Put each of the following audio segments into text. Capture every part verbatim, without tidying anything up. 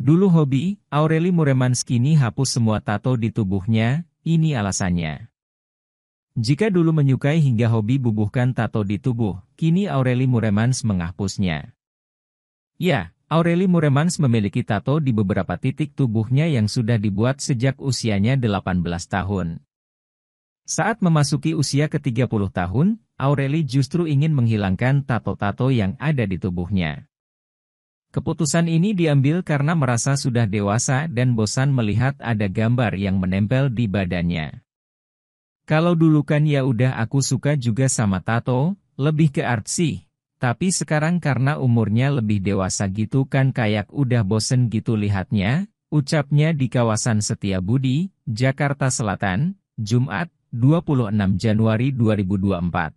Dulu hobi, Aurelie Moeremans kini hapus semua tato di tubuhnya, ini alasannya. Jika dulu menyukai hingga hobi bubuhkan tato di tubuh, kini Aurelie Moeremans menghapusnya. Ya, Aurelie Moeremans memiliki tato di beberapa titik tubuhnya yang sudah dibuat sejak usianya delapan belas tahun. Saat memasuki usia ke tiga puluh tahun, Aurelie justru ingin menghilangkan tato-tato yang ada di tubuhnya. Keputusan ini diambil karena merasa sudah dewasa dan bosan melihat ada gambar yang menempel di badannya. Kalau dulu kan ya udah aku suka juga sama tato, lebih ke artsy, tapi sekarang karena umurnya lebih dewasa gitu kan kayak udah bosen gitu lihatnya, ucapnya di kawasan Setiabudi, Jakarta Selatan, Jumat, dua puluh enam Januari dua ribu dua puluh empat.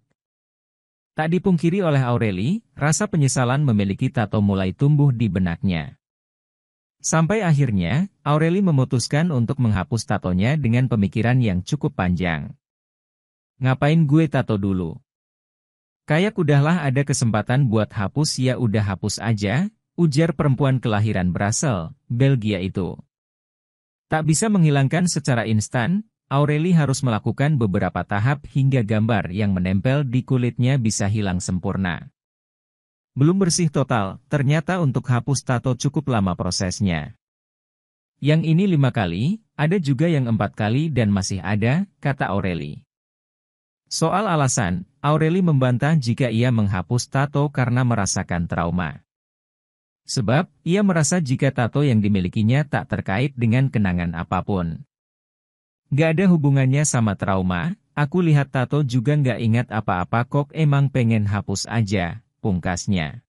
Tak dipungkiri oleh Aurelie, rasa penyesalan memiliki tato mulai tumbuh di benaknya. Sampai akhirnya, Aurelie memutuskan untuk menghapus tatonya dengan pemikiran yang cukup panjang. Ngapain gue tato dulu? Kayak udahlah ada kesempatan buat hapus ya udah hapus aja, ujar perempuan kelahiran Brussel, Belgia itu. Tak bisa menghilangkan secara instan, Aurelie harus melakukan beberapa tahap hingga gambar yang menempel di kulitnya bisa hilang sempurna. Belum bersih total, ternyata untuk hapus tato cukup lama prosesnya. Yang ini lima kali, ada juga yang empat kali dan masih ada, kata Aurelie. Soal alasan, Aurelie membantah jika ia menghapus tato karena merasakan trauma. Sebab, ia merasa jika tato yang dimilikinya tak terkait dengan kenangan apapun. Gak ada hubungannya sama trauma, aku lihat tato juga gak ingat apa-apa kok emang pengen hapus aja, pungkasnya.